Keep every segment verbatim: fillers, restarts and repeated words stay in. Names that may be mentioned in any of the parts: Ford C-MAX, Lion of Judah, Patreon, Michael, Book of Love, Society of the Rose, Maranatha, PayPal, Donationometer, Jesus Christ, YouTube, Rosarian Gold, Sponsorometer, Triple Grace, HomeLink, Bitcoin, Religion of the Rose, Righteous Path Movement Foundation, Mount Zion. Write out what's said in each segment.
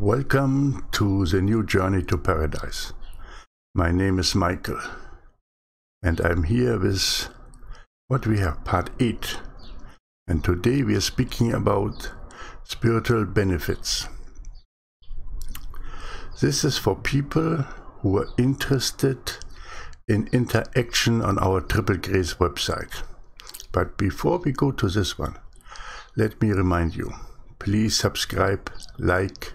Welcome to the new journey to paradise. My name is Michael, and I'm here with what we have part eight, and today we are speaking about spiritual benefits. This is for people who are interested in interaction on our Triple Grace website. But before we go to this one, let me remind you, please subscribe, like,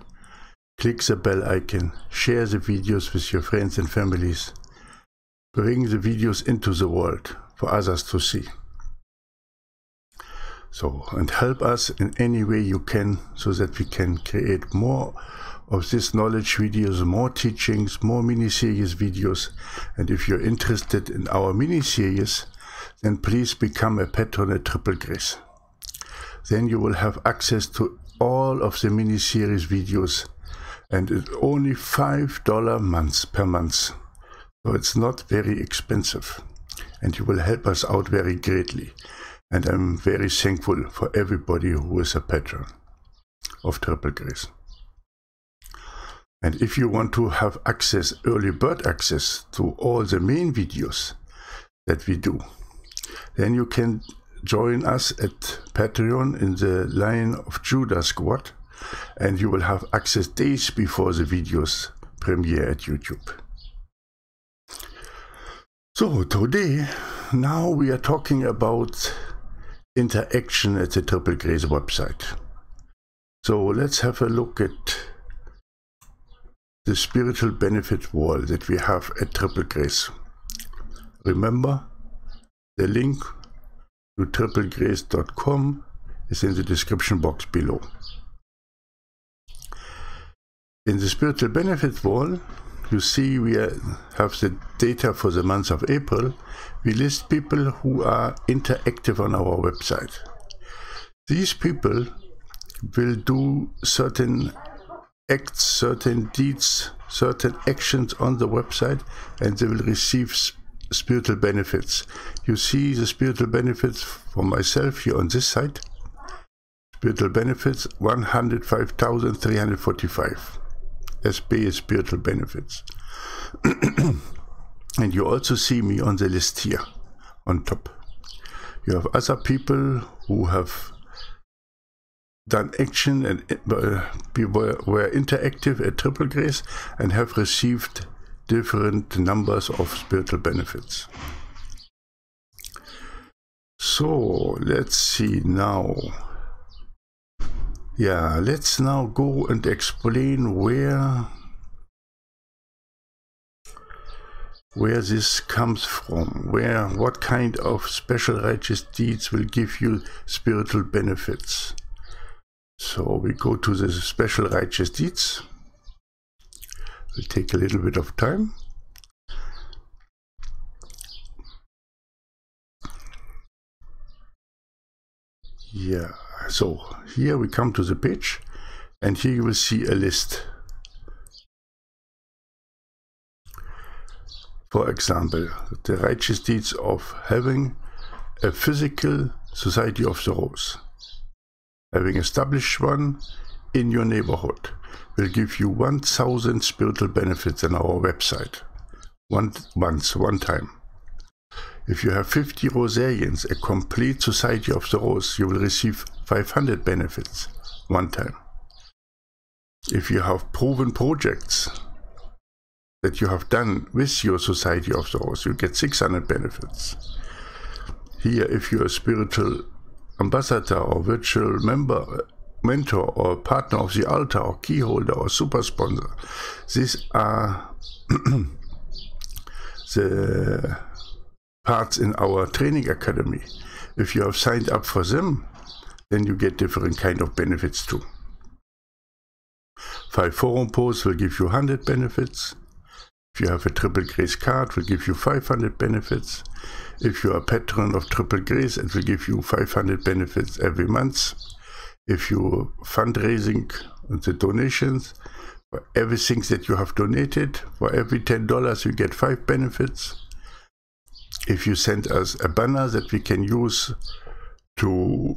click the bell icon, share the videos with your friends and families, bring the videos into the world for others to see. So, and help us in any way you can so that we can create more of this knowledge videos, more teachings, more mini-series videos. And if you're interested in our mini-series, then please become a patron at Triple Grace. Then you will have access to all of the mini-series videos, and it's only five dollars per month. So it's not very expensive, and you will help us out very greatly. And I'm very thankful for everybody who is a patron of Triple Grace. And if you want to have access, early bird access to all the main videos that we do, then you can join us at Patreon in the Lion of Judah squad, and you will have access days before the videos premiere at YouTube. So today, now we are talking about interaction at the Triple Grace website. So let's have a look at the spiritual benefit wall that we have at Triple Grace. Remember, the link to triple grace dot com is in the description box below. In the spiritual benefit wall, you see we have the data for the month of April. We list people who are interactive on our website. These people will do certain acts, certain deeds, certain actions on the website, and they will receive spiritual benefits. You see the spiritual benefits for myself here on this side. Spiritual benefits one hundred five thousand three hundred forty-five. S B is spiritual benefits. And you also see me on the list here on top. You have other people who have done action and uh, were interactive at Triple Grace and have received different numbers of spiritual benefits. So let's see now. Yeah, let's now go and explain where where this comes from, where what kind of special righteous deeds will give you spiritual benefits. So we go to the special righteous deeds. We'll take a little bit of time. Yeah. So here we come to the page, and here you will see a list. For example, the righteous deeds of having a physical Society of the Rose. Having established one in your neighborhood will give you one thousand spiritual benefits on our website. One, once, one time. If you have fifty Rosarians, a complete Society of the Rose, you will receive five hundred benefits one time. If you have proven projects that you have done with your Society of the Rose, you get six hundred benefits. Here, if you're a spiritual ambassador or virtual member, mentor, or partner of the altar, or keyholder, or super sponsor, these are the parts in our training academy. If you have signed up for them, then you get different kind of benefits too. Five forum posts will give you one hundred benefits. If you have a Triple Grace card, will give you five hundred benefits. If you are a patron of Triple Grace, it will give you five hundred benefits every month. If you fundraising and the donations, for everything that you have donated, for every ten dollars you get five benefits. If you send us a banner that we can use to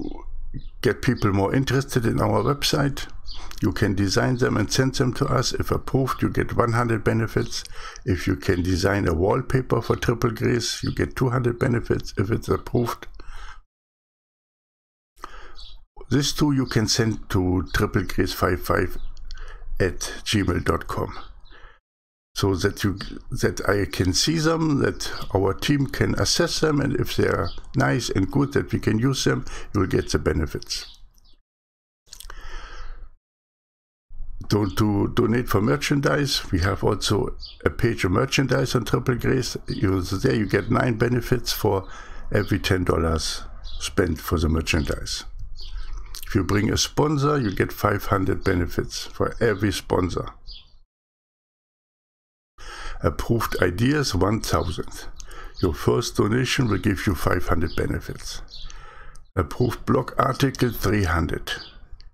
get people more interested in our website. You can design them and send them to us. If approved, you get one hundred benefits. If you can design a wallpaper for Triple Grace, you get two hundred benefits if it's approved. This too you can send to triple grace fifty-five at gmail dot com, so that you that I can see them, that our team can assess them, and if they are nice and good that we can use them, you will get the benefits. Don't do donate for merchandise. We have also a page of merchandise on Triple Grace. You, there you get nine benefits for every ten dollars spent for the merchandise. If you bring a sponsor, you get five hundred benefits for every sponsor. Approved ideas one thousand. Your first donation will give you five hundred benefits. Approved blog article three hundred.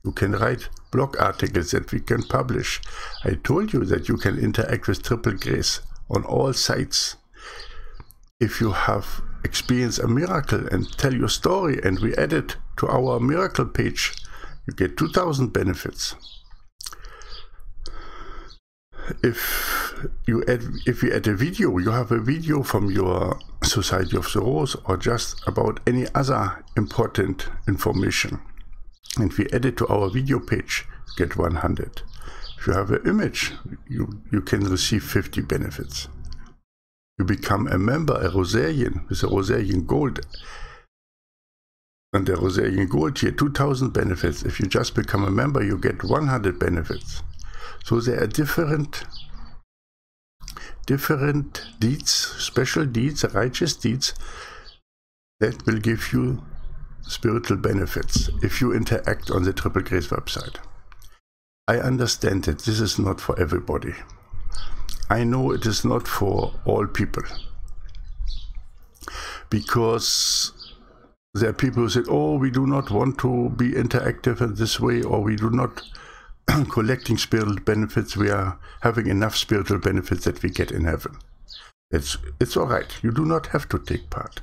You can write blog articles that we can publish. I told you that you can interact with Triple Grace on all sites. If you have experienced a miracle and tell your story and we add it to our miracle page, you get two thousand benefits. If you add, if you add a video, you have a video from your Society of the Rose or just about any other important information, and we add it to our video page, you get one hundred. If you have an image, you, you can receive fifty benefits. You become a member, a Rosarian, with a Rosarian Gold. And the Rosarian Gold here, two thousand benefits. If you just become a member, you get one hundred benefits. So there are different, different deeds, special deeds, righteous deeds, that will give you spiritual benefits if you interact on the Triple Grace website. I understand that this is not for everybody. I know it is not for all people, because there are people who say, oh, we do not want to be interactive in this way, or we do not collecting spiritual benefits, we are having enough spiritual benefits that we get in heaven. It's, it's all right. You do not have to take part.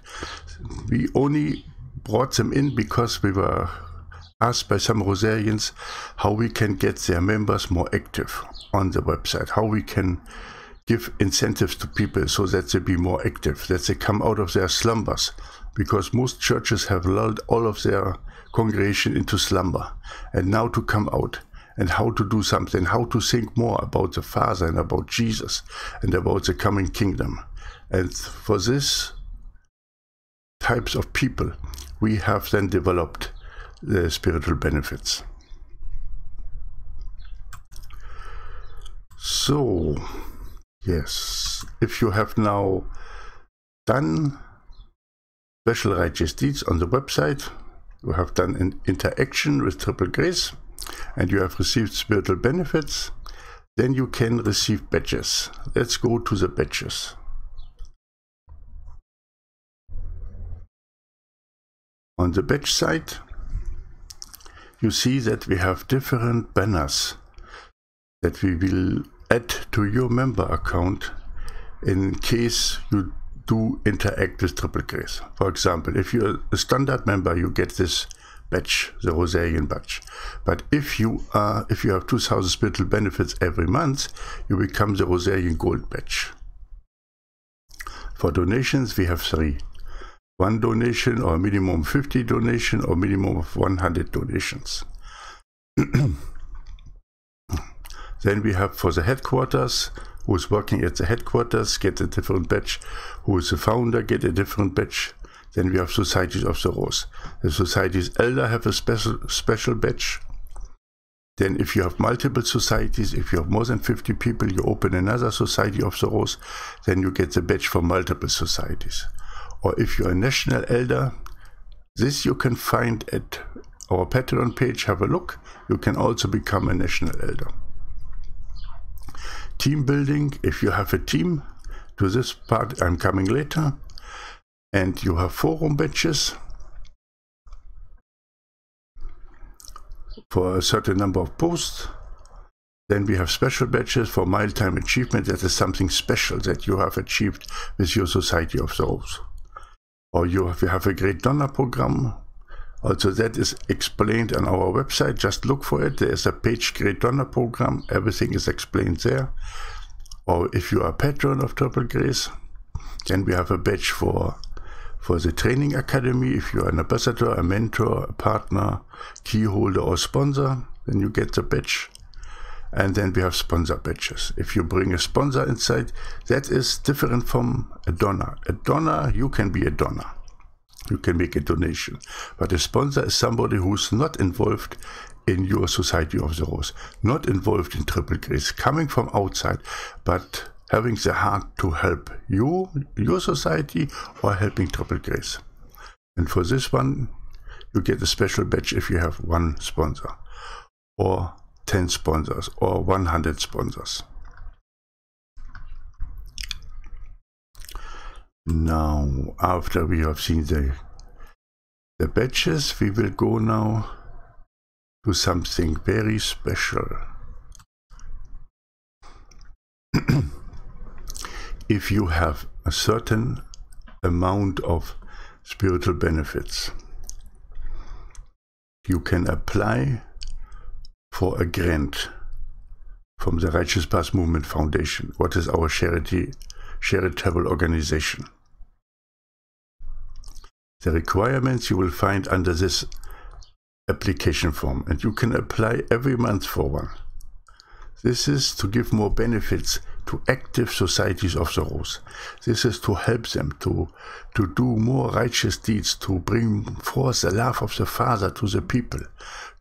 We only brought them in because we were asked by some Rosarians how we can get their members more active on the website, how we can give incentives to people so that they be more active, that they come out of their slumbers, because most churches have lulled all of their congregation into slumber, and now to come out and how to do something, how to think more about the Father and about Jesus and about the coming kingdom. And for this types of people, we have then developed the spiritual benefits. So, yes, if you have now done special righteous deeds on the website, you have done an interaction with Triple Grace, and you have received spiritual benefits, then you can receive badges. Let's go to the badges. On the badge side, you see that we have different banners that we will add to your member account in case you do interact with Triple Grace. For example, if you're a standard member, you get this badge, the Rosarian badge. But if you are, if you have two thousand spiritual benefits every month, you become the Rosarian Gold badge. For donations, we have three. One donation, or minimum fifty donation, or minimum of one hundred donations. Then we have for the headquarters, who is working at the headquarters, get a different badge. Who is the founder, get a different badge. Then we have Societies of the Rose. The Society's elder have a special, special badge. Then if you have multiple societies, if you have more than fifty people, you open another Society of the Rose, then you get the badge for multiple societies. Or if you're a national elder, this you can find at our Patreon page, have a look. You can also become a national elder. Team building, if you have a team, to this part I'm coming later. And you have forum badges for a certain number of posts. Then we have special badges for milestone achievement, that is something special that you have achieved with your Society of the Rose. Or you have, you have a great donor program, Also that is explained on our website. Just look for it. There's a page, Great Donor Program. Everything is explained there. Or if you are a patron of Triple Grace, then we have a badge for, for the training academy. If you are an ambassador, a mentor, a partner, key holder or sponsor, then you get the badge. And then we have sponsor badges. If you bring a sponsor inside, that is different from a donor. A donor, you can be a donor. You can make a donation. But a sponsor is somebody who's not involved in your Society of the Rose, not involved in Triple Grace, coming from outside, but having the heart to help you, your society, or helping Triple Grace. And for this one, you get a special badge if you have one sponsor, or ten sponsors, or one hundred sponsors. Now, after we have seen the, the badges, we will go now to something very special. If you have a certain amount of spiritual benefits, you can apply for a grant from the Righteous Path Movement Foundation, what is our charity, charitable organization. The requirements you will find under this application form, and you can apply every month for one. This is to give more benefits to active societies of the Rose. This is to help them to, to do more righteous deeds, to bring forth the love of the Father to the people,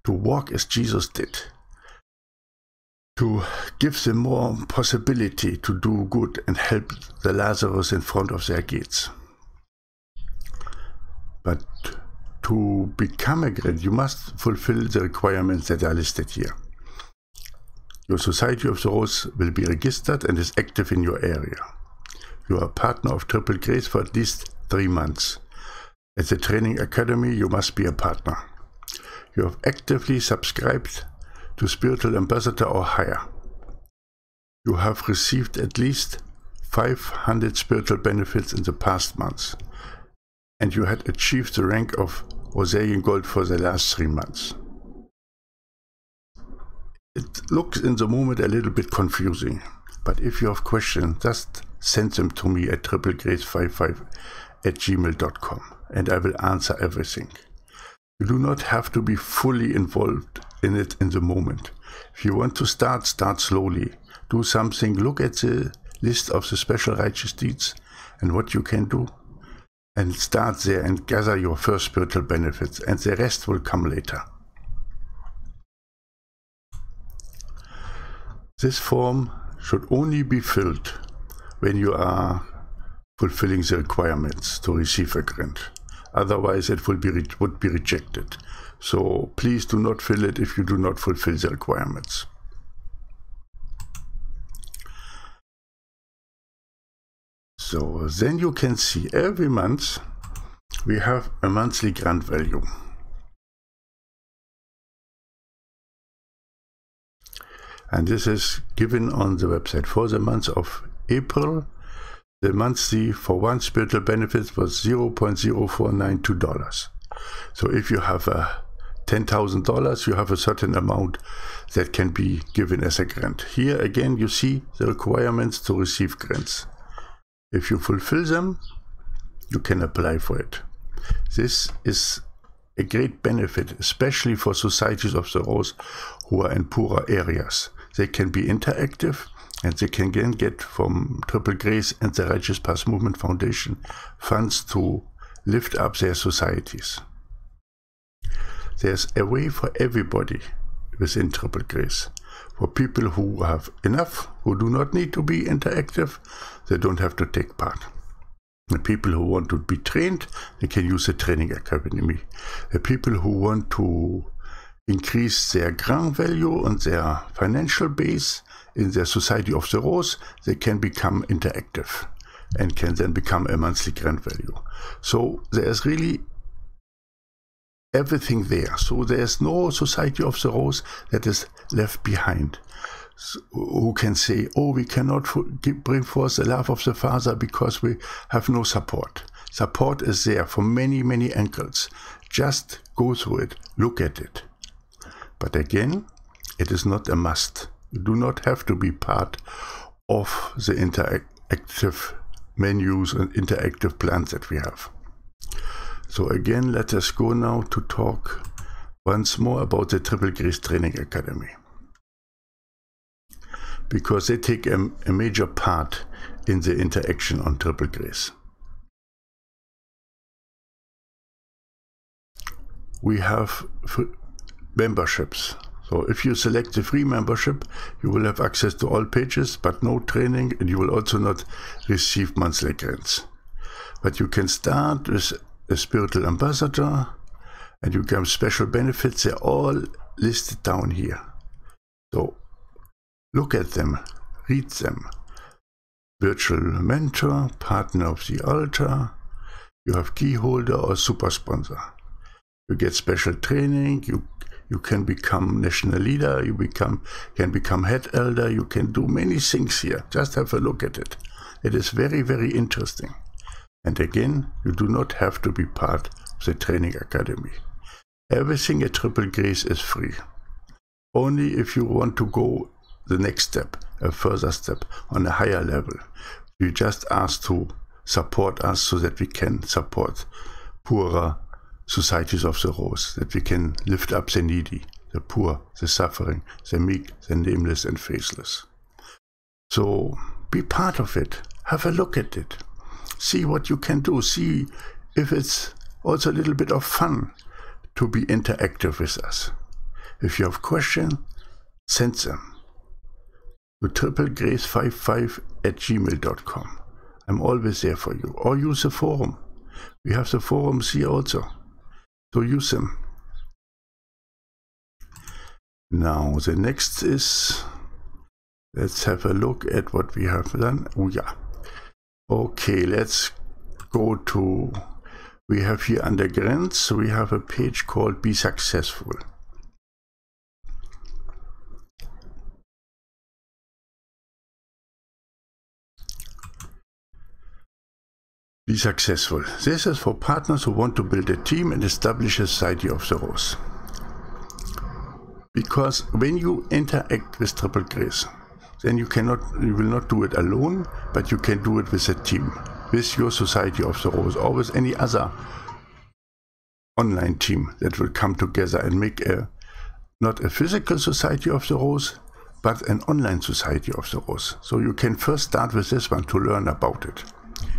to walk as Jesus did, to give them more possibility to do good and help the Lazarus in front of their gates. But to become a grant, you must fulfill the requirements that are listed here. Your Society of the Rose will be registered and is active in your area. You are a partner of Triple Grace for at least three months. At the Training Academy, you must be a partner. You have actively subscribed to Spiritual Ambassador or higher. You have received at least five hundred spiritual benefits in the past months, and you had achieved the rank of Rosarian Gold for the last three months. It looks in the moment a little bit confusing, but if you have questions, just send them to me at triple grace fifty-five at gmail dot com and I will answer everything. You do not have to be fully involved in it in the moment. If you want to start, start slowly. Do something, look at the list of the special righteous deeds and what you can do, and start there and gather your first spiritual benefits, and the rest will come later. This form should only be filled when you are fulfilling the requirements to receive a grant. Otherwise it will be re would be rejected. So please do not fill it if you do not fulfill the requirements. So then you can see every month we have a monthly grant value. And this is given on the website for the month of April. The monthly for one spiritual benefit was zero point zero four nine two dollars. So if you have a ten thousand dollars, you have a certain amount that can be given as a grant. Here again you see the requirements to receive grants. If you fulfill them, you can apply for it. This is a great benefit, especially for societies of the Rose who are in poorer areas. They can be interactive, and they can again get from Triple Grace and the Righteous Path Movement Foundation funds to lift up their societies. There's a way for everybody within Triple Grace. For people who have enough, who do not need to be interactive, they don't have to take part. The people who want to be trained, they can use the Training Academy. The people who want to increase their grant value and their financial base in their Society of the Rose, they can become interactive and can then become a monthly grant value. So there's really everything there. So there's no Society of the Rose that is left behind, so who can say, oh, we cannot bring forth the love of the Father because we have no support. Support is there for many, many ankles. Just go through it, look at it. But again, it is not a must. You do not have to be part of the interactive menus and interactive plans that we have. So again, let us go now to talk once more about the Triple Grace Training Academy, because they take a, a major part in the interaction on Triple Grace. We have memberships. So if you select the free membership, you will have access to all pages, but no training, and you will also not receive monthly grants. But you can start with a spiritual ambassador, and you get special benefits. They're all listed down here. So look at them, read them. Virtual mentor, partner of the altar. You have key holder or super sponsor. You get special training. You you can become national leader. You become can become head elder. You can do many things here. Just have a look at it. It is very, very interesting. And again, you do not have to be part of the training academy. Everything at Triple Grace is free. Only if you want to go the next step, a further step on a higher level, you just ask to support us so that we can support poorer societies of the Rose, that we can lift up the needy, the poor, the suffering, the meek, the nameless and faceless. So be part of it. Have a look at it. See what you can do. See if it's also a little bit of fun to be interactive with us. If you have questions, send them to triple grace fifty-five at gmail dot com. I'm always there for you. Or use the forum. We have the forums here also. So use them. Now the next is, let's have a look at what we have done. Oh yeah. Okay, let's go to, we have here under grants, we have a page called Be Successful. Be Successful. This is for partners who want to build a team and establish a Society of the Rose. Because when you interact with Triple Grace, then you cannot, you will not do it alone, but you can do it with a team, with your Society of the Rose, or with any other online team that will come together and make a, not a physical Society of the Rose, but an online Society of the Rose. So you can first start with this one to learn about it.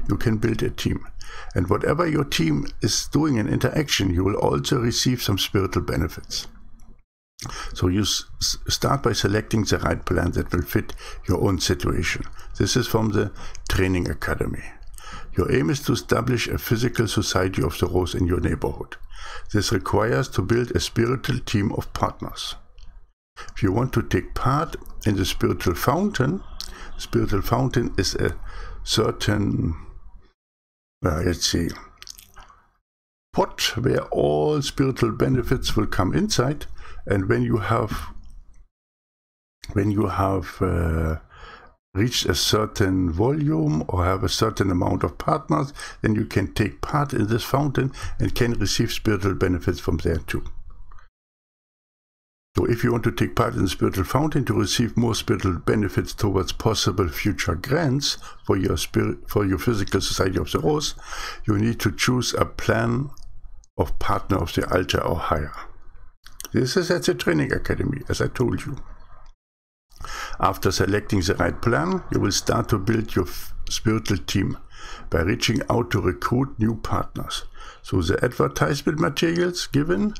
You can build a team. And whatever your team is doing in interaction, you will also receive some spiritual benefits. So you s start by selecting the right plan that will fit your own situation. This is from the Training Academy. Your aim is to establish a physical Society of the Rose in your neighborhood. This requires to build a spiritual team of partners. If you want to take part in the spiritual fountain, spiritual fountain is a certain, uh, let's see, pot where all spiritual benefits will come inside. And when you have, when you have uh, reached a certain volume or have a certain amount of partners, then you can take part in this fountain and can receive spiritual benefits from there too. So if you want to take part in the spiritual fountain to receive more spiritual benefits towards possible future grants for your spirit, for your physical Society of the Rose, you need to choose a plan of partner of the altar or higher. This is at the Training Academy, as I told you. After selecting the right plan, you will start to build your spiritual team by reaching out to recruit new partners. So the advertisement materials given,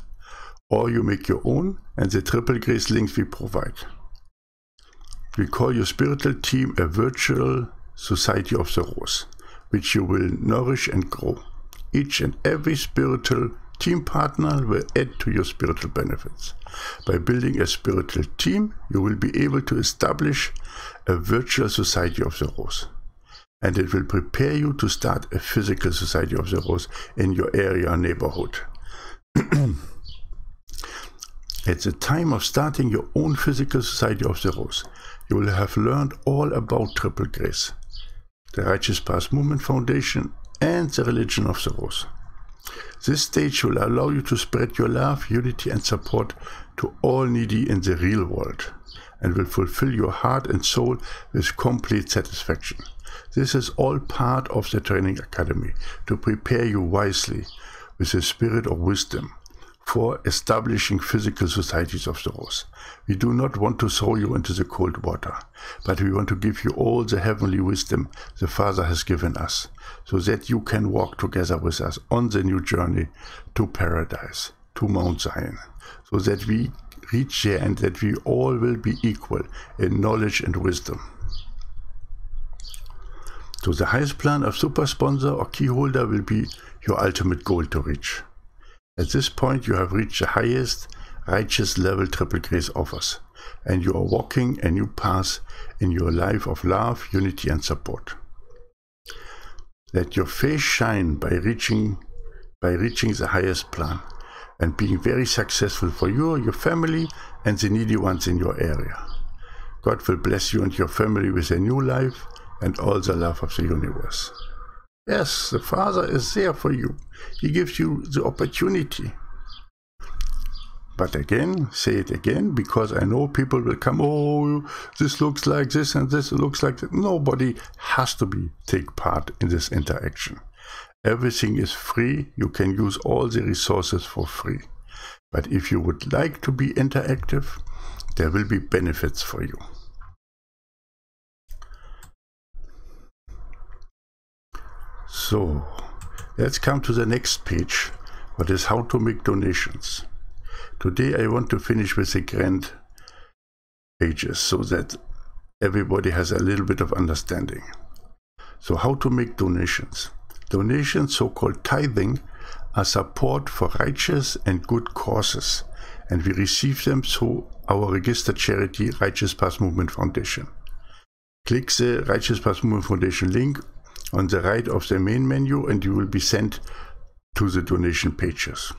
or you make your own, and the Triple Grace links we provide. We call your spiritual team a virtual Society of the Rose, which you will nourish and grow. Each and every spiritual team partner will add to your spiritual benefits. By building a spiritual team, you will be able to establish a virtual Society of the Rose. And it will prepare you to start a physical Society of the Rose in your area or neighborhood. At the time of starting your own physical Society of the Rose, you will have learned all about Triple Grace, the Righteous Path Movement Foundation, and the Religion of the Rose. This stage will allow you to spread your love, unity and support to all needy in the real world, and will fulfill your heart and soul with complete satisfaction. This is all part of the training academy to prepare you wisely with the spirit of wisdom for establishing physical societies of the rose. We do not want to throw you into the cold water, but we want to give you all the heavenly wisdom the Father has given us, so that you can walk together with us on the new journey to paradise, to Mount Zion, so that we reach there and that we all will be equal in knowledge and wisdom. So the highest plan of super sponsor or keyholder will be your ultimate goal to reach. At this point you have reached the highest righteous level Triple Grace offers, and you are walking a new path in your life of love, unity and support. Let your face shine by reaching, by reaching the highest plan and being very successful for you, your family and the needy ones in your area. God will bless you and your family with a new life and all the love of the universe. Yes, the Father is there for you. He gives you the opportunity. But again, say it again, because I know people will come, oh, this looks like this and this looks like that. Nobody has to be take part in this interaction. Everything is free. You can use all the resources for free. But if you would like to be interactive, there will be benefits for you. So, let's come to the next page, what is how to make donations. Today I want to finish with the grand pages so that everybody has a little bit of understanding. So how to make donations. Donations, so-called tithing, are support for righteous and good causes, and we receive them through our registered charity Righteous Path Movement Foundation. Click the Righteous Path Movement Foundation link on the right of the main menu and you will be sent to the donation pages.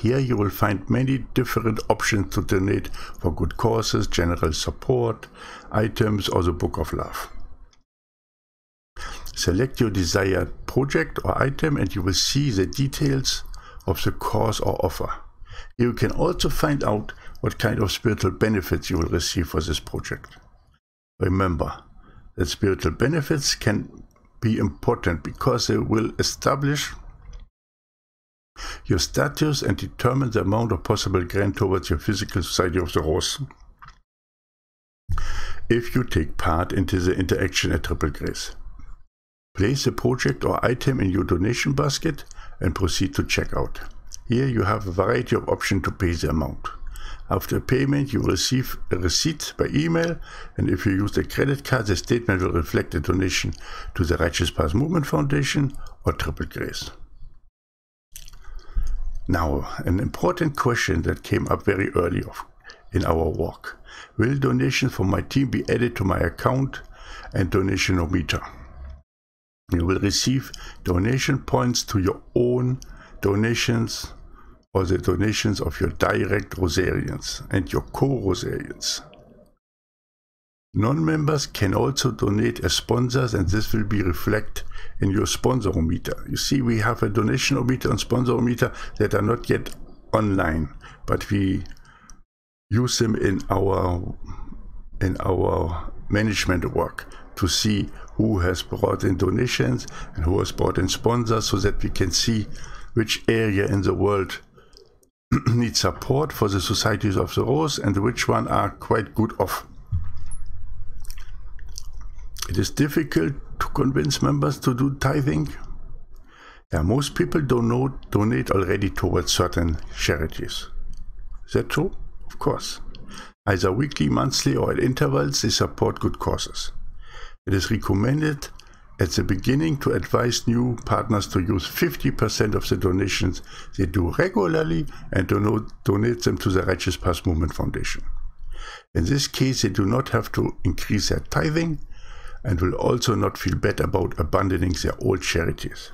Here you will find many different options to donate for good causes, general support, items or the Book of Love. Select your desired project or item and you will see the details of the cause or offer. You can also find out what kind of spiritual benefits you will receive for this project. Remember that spiritual benefits can be important because they will establish your status and determine the amount of possible grant towards your physical Society of the Rose if you take part into the interaction at Triple Grace. Place a project or item in your donation basket and proceed to checkout. Here you have a variety of options to pay the amount. After payment, you will receive a receipt by email, and if you use a credit card, the statement will reflect a donation to the Righteous Path Movement Foundation or Triple Grace. Now, an important question that came up very early in our walk. Will donation from my team be added to my account and Donationometer? You will receive donation points to your own donations or the donations of your direct Rosarians and your co-Rosarians. Non-members can also donate as sponsors and this will be reflected in your Sponsorometer. You see, we have a Donationometer and Sponsorometer that are not yet online, but we use them in our, in our management work to see who has brought in donations and who has brought in sponsors so that we can see which area in the world need support for the Societies of the Rose and which one are quite good off. It is difficult to convince members to do tithing. Yeah, most people don't know, donate already towards certain charities. Is that true? Of course. Either weekly, monthly or at intervals they support good causes. It is recommended at the beginning to advise new partners to use fifty percent of the donations they do regularly and to donate them to the Righteous Path Movement Foundation. In this case, they do not have to increase their tithing and will also not feel bad about abandoning their old charities.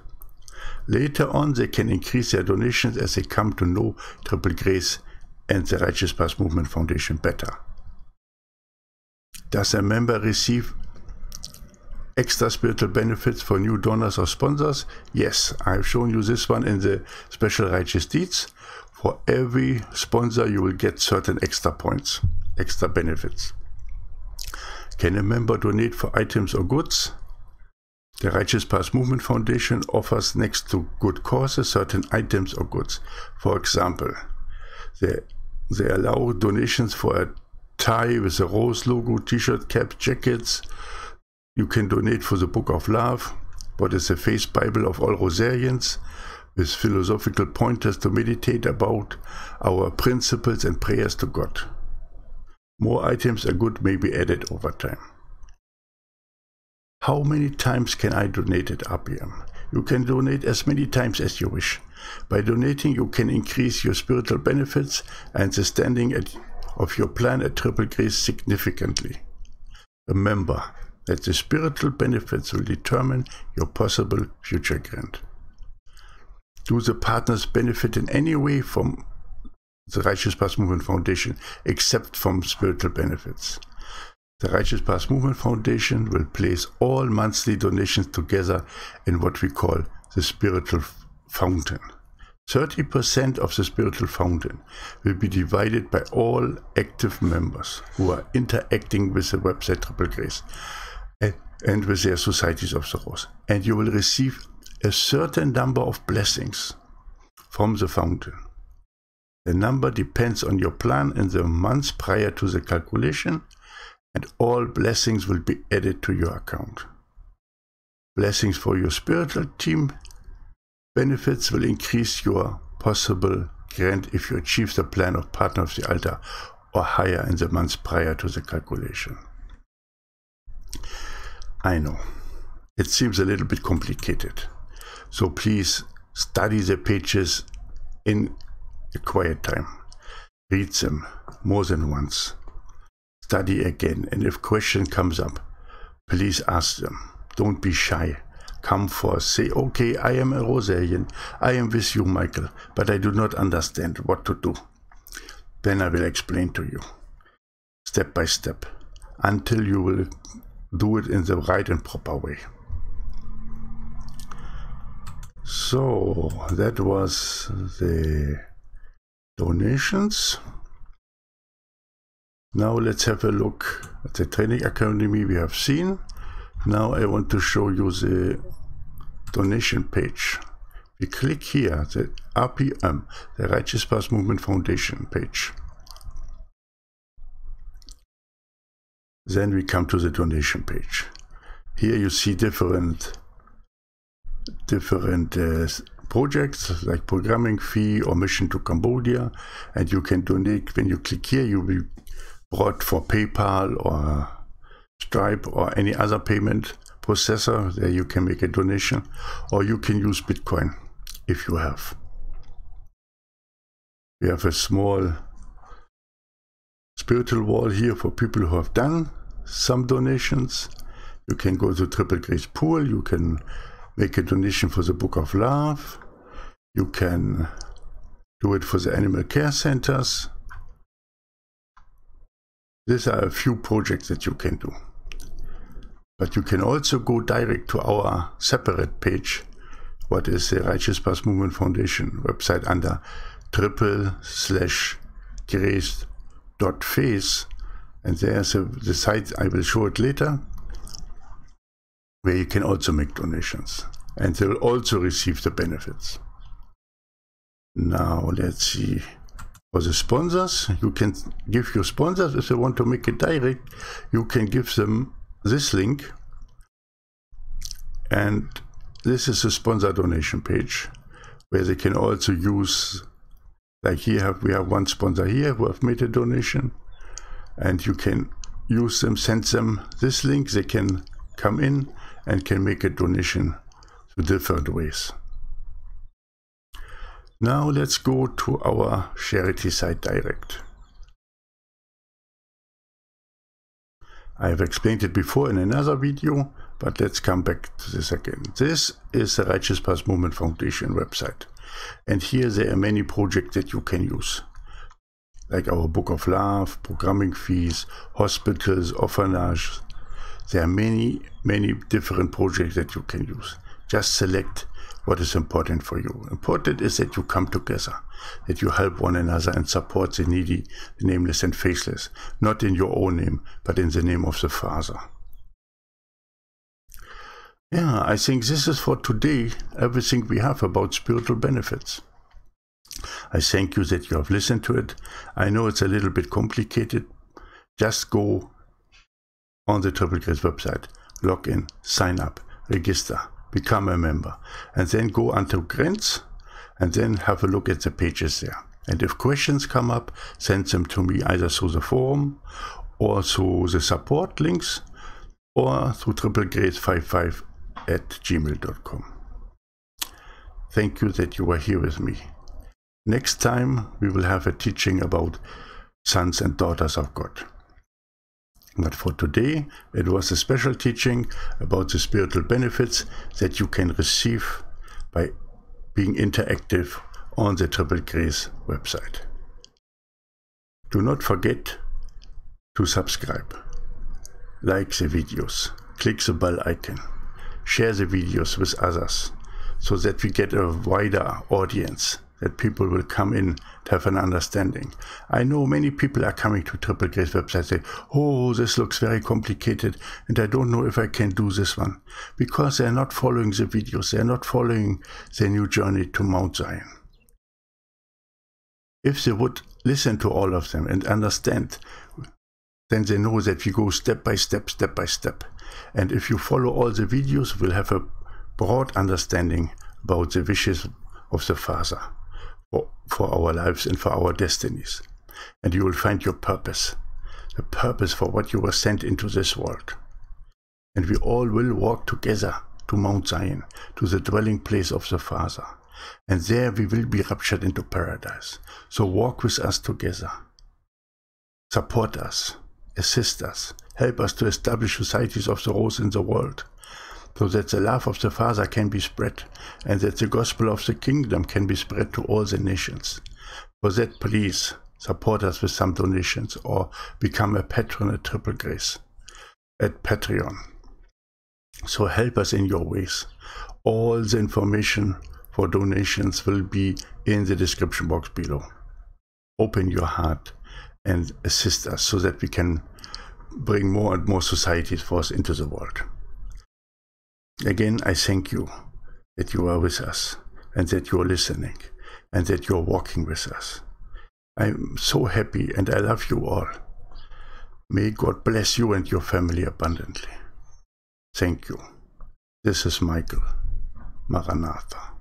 Later on, they can increase their donations as they come to know Triple Grace and the Righteous Path Movement Foundation better. Does a member receive extra spiritual benefits for new donors or sponsors? Yes, I've shown you this one in the special Righteous Deeds. For every sponsor you will get certain extra points, extra benefits. Can a member donate for items or goods? The Righteous Path Movement Foundation offers next to good causes certain items or goods. For example, they, they allow donations for a tie with a rose logo, t-shirt, cap, jackets. You can donate for the Book of Love, what is the faith Bible of all Rosarians, with philosophical pointers to meditate about our principles and prayers to God. More items are good may be added over time. How many times can I donate at R P M? You can donate as many times as you wish. By donating, you can increase your spiritual benefits and the standing at, of your plan at Triple Grace significantly. Remember that the spiritual benefits will determine your possible future grant. Do the partners benefit in any way from the Righteous Path Movement Foundation, except from spiritual benefits? The Righteous Path Movement Foundation will place all monthly donations together in what we call the spiritual fountain. thirty percent of the spiritual fountain will be divided by all active members who are interacting with the website Triple Grace and, and with their Societies of the Rose. And you will receive a certain number of blessings from the fountain. The number depends on your plan in the months prior to the calculation, and all blessings will be added to your account. Blessings for your spiritual team benefits will increase your possible grant if you achieve the plan of partner of the altar or higher in the months prior to the calculation. I know, it seems a little bit complicated. So please study the pages in a quiet time. Read them more than once. Study again, and if question comes up, please ask them. Don't be shy. Come forth. Say, okay, I am a Rosarian. I am with you, Michael, but I do not understand what to do. Then I will explain to you, step by step, until you will do it in the right and proper way. So that was the donations. Now let's have a look at the training academy we have seen. Now I want to show you the donation page. We click here, the R P M, the Righteous Path Movement Foundation page. Then we come to the donation page. Here you see different different uh, projects like programming fee or mission to Cambodia, and you can donate. When you click here, you will be brought for PayPal or Stripe or any other payment processor. There you can make a donation, or you can use Bitcoin if you have. We have a small spiritual wall here for people who have done some donations. You can go to Triple Grace Pool, you can make a donation for the Book of Love. You can do it for the animal care centers. These are a few projects that you can do. But you can also go direct to our separate page, what is the Righteous Path Movement Foundation website, under triple slash grace dot face. And there's a, the site, I will show it later, where you can also make donations, and they'll also receive the benefits. Now let's see, for the sponsors, you can give your sponsors, if they want to make it direct, you can give them this link, and this is the sponsor donation page, where they can also use, like here have, we have one sponsor here who have made a donation, and you can use them, send them this link, they can come in and can make a donation to different ways. Now let's go to our charity site direct. I have explained it before in another video, but let's come back to this again. This is the Righteous Path Movement Foundation website, and here there are many projects that you can use, like our Book of Love, programming fees, hospitals, orphanages, There are many, many different projects that you can use. Just select what is important for you. Important is that you come together, that you help one another and support the needy, the nameless and faceless, not in your own name, but in the name of the Father. Yeah, I think this is for today, everything we have about spiritual benefits. I thank you that you have listened to it. I know it's a little bit complicated. Just go on the Triple Grace website, log in, sign up, register, become a member, and then go onto Grenz and then have a look at the pages there. And if questions come up, send them to me either through the forum or through the support links or through triple grace fifty-five at gmail dot com. Thank you that you were here with me. Next time we will have a teaching about sons and daughters of God. But for today, it was a special teaching about the spiritual benefits that you can receive by being interactive on the Triple Grace website. Do not forget to subscribe, like the videos, click the bell icon, share the videos with others so that we get a wider audience, that people will come in to have an understanding. I know many people are coming to Triple Grace website and say, oh, this looks very complicated and I don't know if I can do this one, because they're not following the videos, they're not following their new journey to Mount Zion. If they would listen to all of them and understand, then they know that we go step by step, step by step. And if you follow all the videos, we'll have a broad understanding about the wishes of the Father for our lives and for our destinies. And you will find your purpose, the purpose for what you were sent into this world. And we all will walk together to Mount Zion, to the dwelling place of the Father. And there we will be raptured into paradise. So walk with us together. Support us, assist us, help us to establish societies of the Rose in the world, so that the love of the Father can be spread and that the gospel of the kingdom can be spread to all the nations. For that, please support us with some donations or become a patron at Triple Grace, at Patreon. So help us in your ways. All the information for donations will be in the description box below. Open your heart and assist us so that we can bring more and more societies for us into the world. Again, I thank you that you are with us and that you are listening and that you are walking with us. I'm so happy and I love you all. May God bless you and your family abundantly. Thank you. This is Michael. Maranatha.